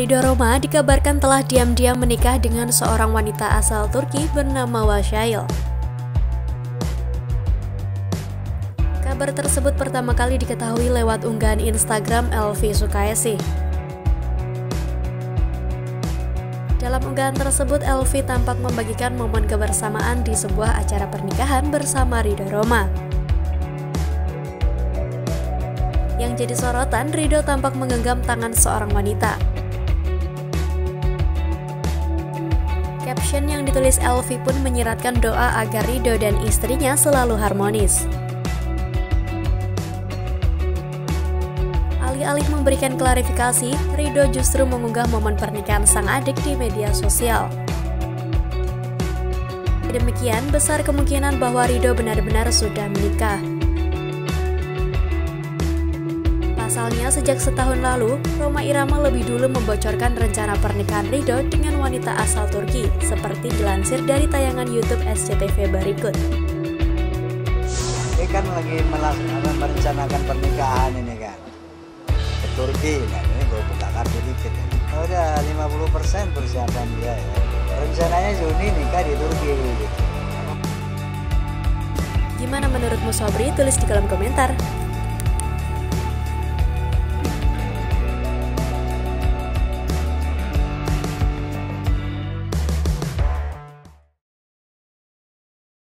Ridho Rhoma dikabarkan telah diam-diam menikah dengan seorang wanita asal Turki bernama Washile. Kabar tersebut pertama kali diketahui lewat unggahan Instagram Elvy Sukaesih. Dalam unggahan tersebut, Elvy tampak membagikan momen kebersamaan di sebuah acara pernikahan bersama Ridho Rhoma. Yang jadi sorotan, Ridho tampak menggenggam tangan seorang wanita. Caption yang ditulis Elvy pun menyiratkan doa agar Ridho dan istrinya selalu harmonis. Alih-alih memberikan klarifikasi, Ridho justru mengunggah momen pernikahan sang adik di media sosial. Demikian, besar kemungkinan bahwa Ridho benar-benar sudah menikah. Pasalnya, sejak setahun lalu, Rhoma Irama lebih dulu membocorkan rencana pernikahan Ridho dengan wanita asal Turki, seperti dilansir dari tayangan YouTube SCTV berikut. Ini kan lagi merencanakan pernikahan ini kan. Turki, nah ini gue buka kartu dikit ya. Oh, udah 50% persiapan dia ya. Rencananya Juni nikah di Turki gitu. Gimana menurutmu Sobri? Tulis di kolom komentar.